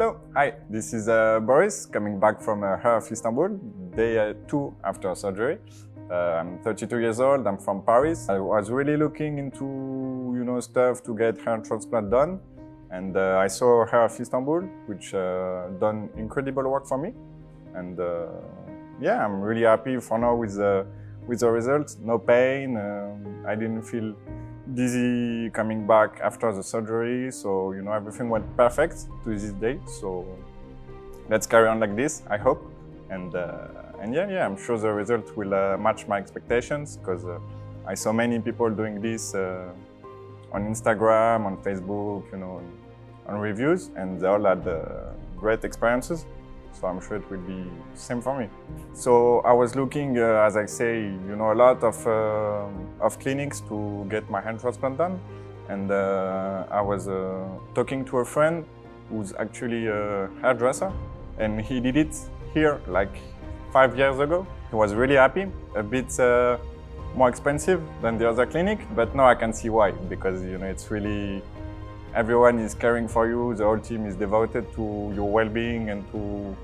Hello, hi, this is Boris, coming back from Hair of Istanbul, day 2 after surgery. I'm 32 years old, I'm from Paris. I was really looking into, stuff to get hair transplant done. And I saw Hair of Istanbul, which done incredible work for me. And yeah, I'm really happy for now with the results. No pain, I didn't feel dizzy coming back after the surgery, so everything went perfect to this day. So let's carry on like this, I hope, and yeah, I'm sure the result will match my expectations, because I saw many people doing this on Instagram, on Facebook, on reviews, and they all had great experiences. So I'm sure it will be the same for me. So I was looking, as I say, a lot of clinics to get my hair transplant done. And I was talking to a friend who's actually a hairdresser, and he did it here like 5 years ago. He was really happy, a bit more expensive than the other clinic, but now I can see why, because it's really, everyone is caring for you, the whole team is devoted to your well-being and to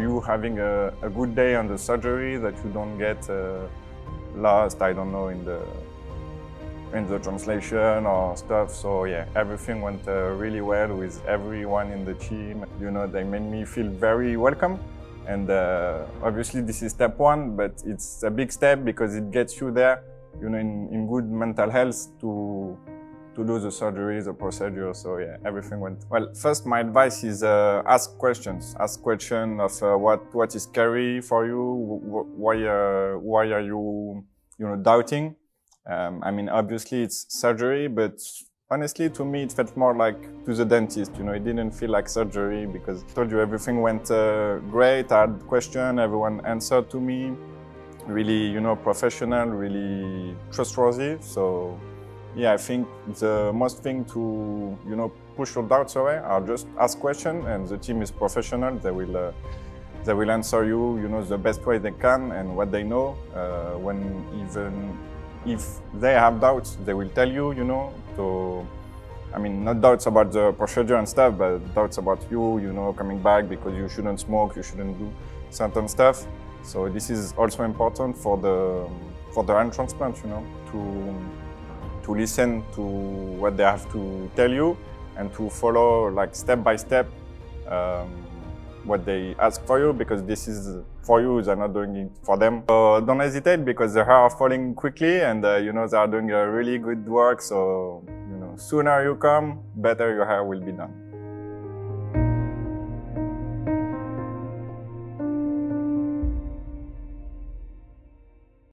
you having a good day on the surgery, that you don't get lost, I don't know, in the translation or stuff. So yeah, everything went really well with everyone in the team. They made me feel very welcome, and obviously this is step one, but it's a big step because it gets you there, in good mental health to do the surgeries, the procedure. So yeah, everything went well. First, my advice is ask questions. Ask questions of what is scary for you, why are you, doubting. I mean, obviously it's surgery, but honestly, to me, it felt more like to the dentist. It didn't feel like surgery, because I told you everything went great. I had questions, everyone answered to me. Really, professional, really trustworthy. So. Yeah, I think the most thing to, push your doubts away are just ask questions, and the team is professional. They will answer you, the best way they can and what they know. When even if they have doubts, they will tell you, So, I mean, not doubts about the procedure and stuff, but doubts about you, coming back because you shouldn't smoke, you shouldn't do certain stuff. So this is also important for the hand transplant, to listen to what they have to tell you and to follow, like, step by step what they ask for you, because this is for you, they're not doing it for them. So don't hesitate, because the hair are falling quickly, and they are doing a really good work. So sooner you come, better your hair will be done.